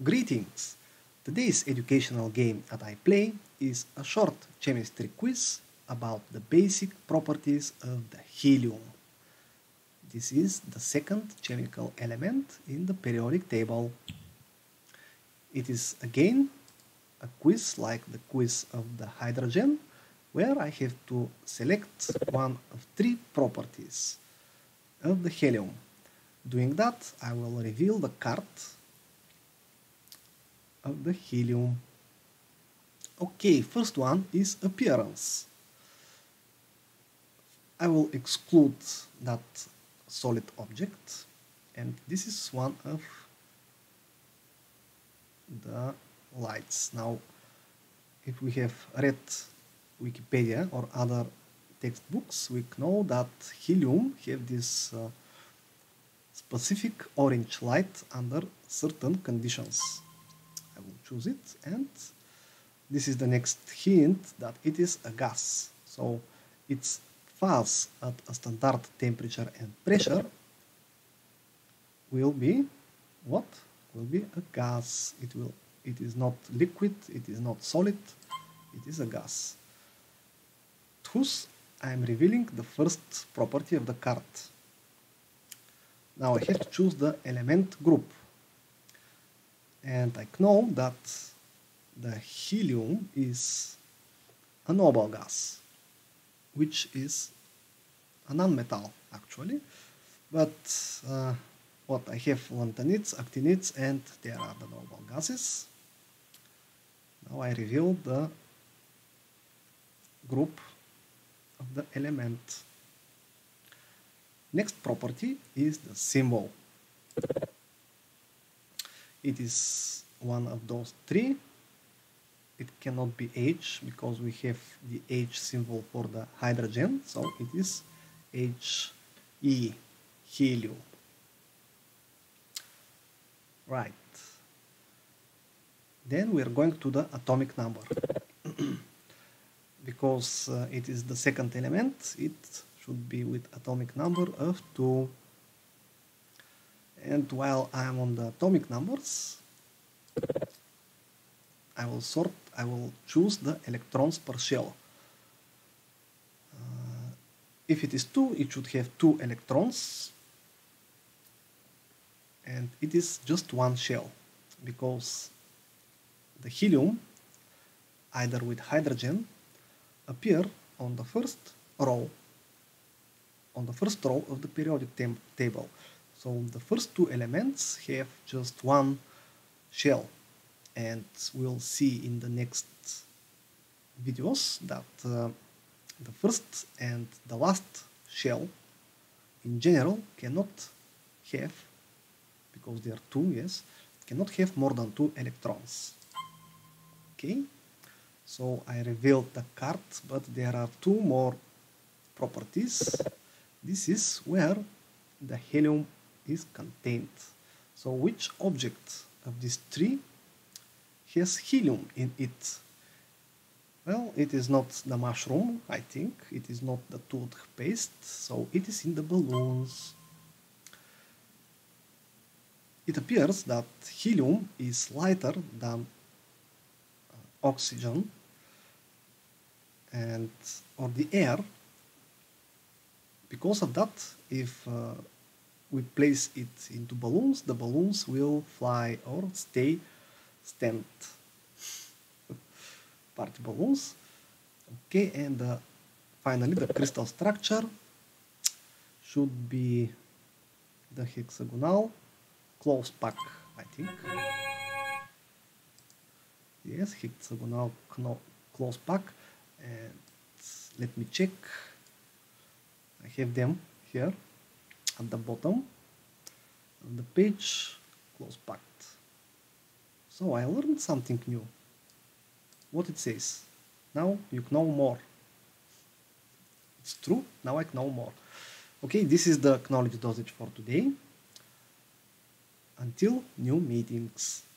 Greetings! Today's educational game that I play is a short chemistry quiz about the basic properties of the helium. This is the second chemical element in the periodic table. It is again a quiz like the quiz of the hydrogen, where I have to select one of three properties of the helium. Doing that, I will reveal the card of the helium. Okay, first one is appearance. I will exclude that solid object, and this is one of the lights. Now, if we have read Wikipedia or other textbooks, we know that helium have this specific orange light under certain conditions. I will choose it, and this is the next hint that it is a gas. So its fuzz at a standard temperature and pressure will be what? Will be a gas. It is not liquid, it is not solid, it is a gas. Thus I am revealing the first property of the card. Now I have to choose the element group. And I know that the helium is a noble gas, which is a non-metal actually, but what I have lanthanides, actinides, and there are the noble gases. Now I reveal the group of the element. Next property is the symbol. It is one of those three. It cannot be H because we have the H symbol for the hydrogen, so it is He, helium. Right. Then we are going to the atomic number. Because it is the second element, it should be with atomic number of 2. And while I am on the atomic numbers, I will choose the electrons per shell. If it is 2, it should have 2 electrons, and it is just one shell, because the helium, either with hydrogen, appear on the first row, of the periodic table. So the first two elements have just one shell, and we'll see in the next videos that the first and the last shell in general cannot have, because there are two, yes, cannot have more than 2 electrons. Okay, so I revealed the card, but there are 2 more properties. This is where the helium is contained. So which object of these 3 has helium in it? Well, it is not the mushroom, I think. It is not the toothpaste, so it is in the balloons. It appears that helium is lighter than oxygen or the air. Because of that, if we place it into balloons, the balloons will fly or stay stand. Party balloons. Okay, and finally the crystal structure should be the hexagonal close pack, I think. Yes, hexagonal close pack, and let me check. I have them here at the bottom of the page, close packed. So I learned something new. What it says? Now you know more. It's true, now I know more. Okay, this is the knowledge dosage for today. Until new meetings.